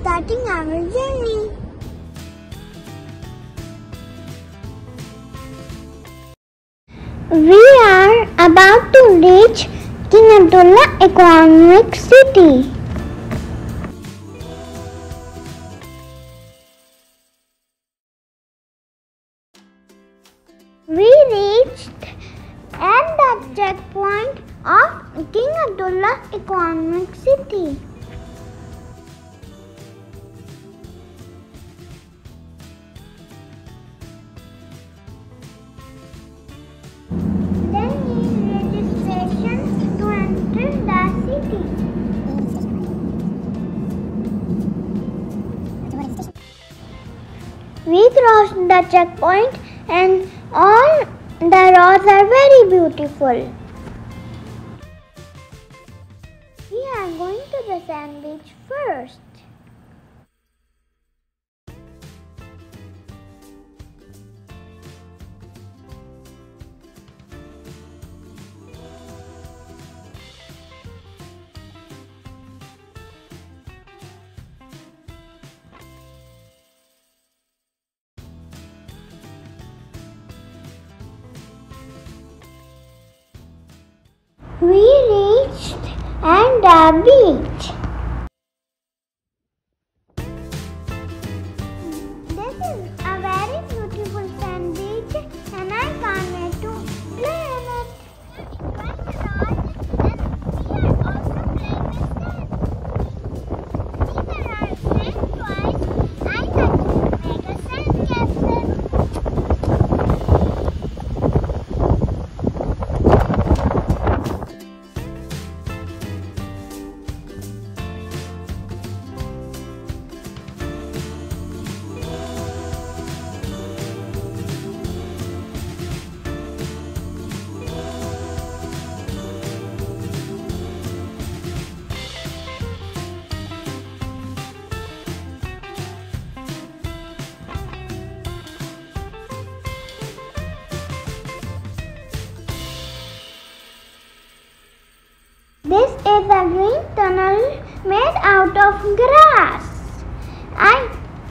starting our journey. We are about to reach King Abdullah Economic City. We reached at the checkpoint of King Abdullah Economic City. Then need registration to enter the city. We crossed the checkpoint and all the roads are very beautiful. We are going to the Yam Beach first. We reached at the beach. This is a very beautiful sand beach and I can't wait to play on it. It's quite large and we are also playing with sand. People are playing toys. I can make a sand castle. This is a green tunnel made out of grass. I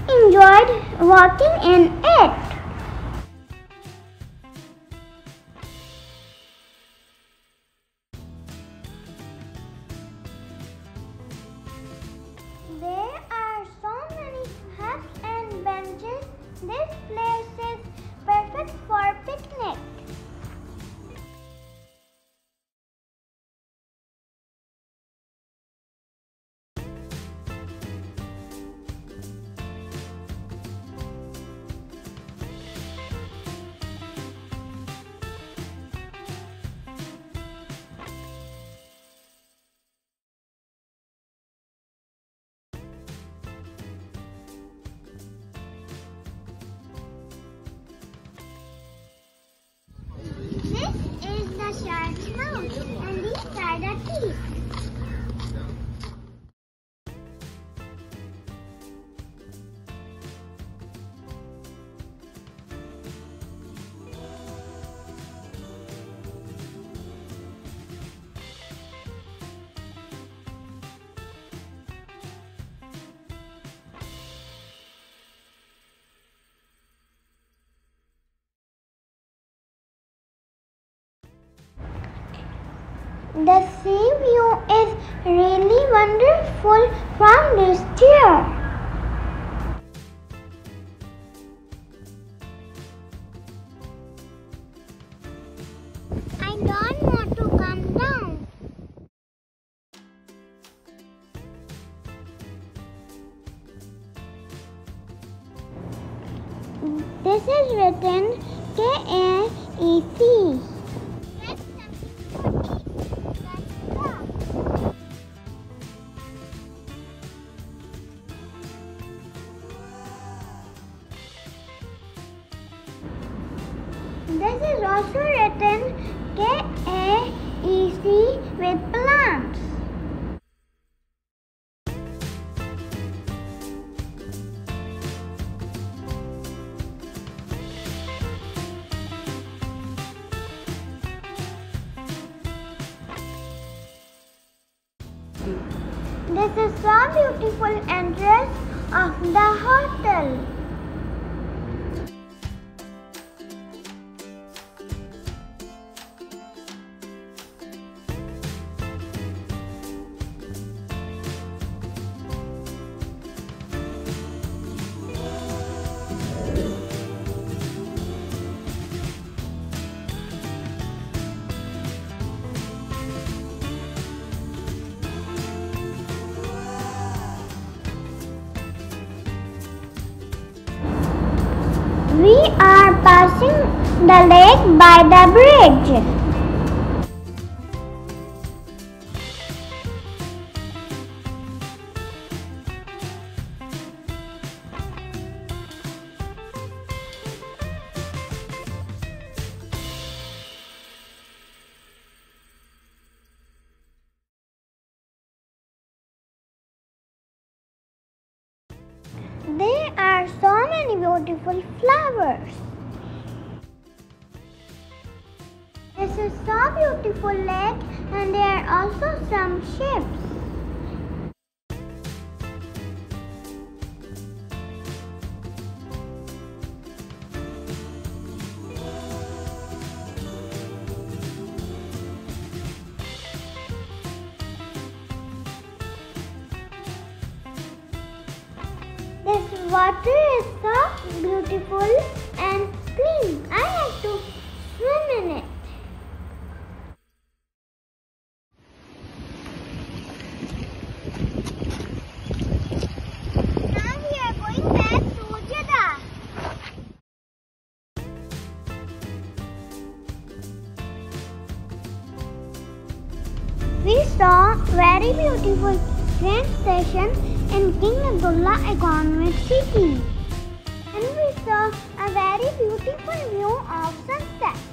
enjoyed walking in it. There are so many huts and benches. This place is perfect for picnic. And these are the teeth. The sea view is really wonderful from this chair. I don't want to come down. This is written KAEC. This is also written KAEC with plants. This is the beautiful entrance of the hotel. We are passing the lake by the bridge. There are so many beautiful flowers. This is so beautiful lake, and there are also some ships. This water is so beautiful and clean. I like to swim in it. Now we are going back to Jeddah. We saw very beautiful train station in King Abdullah Economic City, and we saw a very beautiful view of sunset.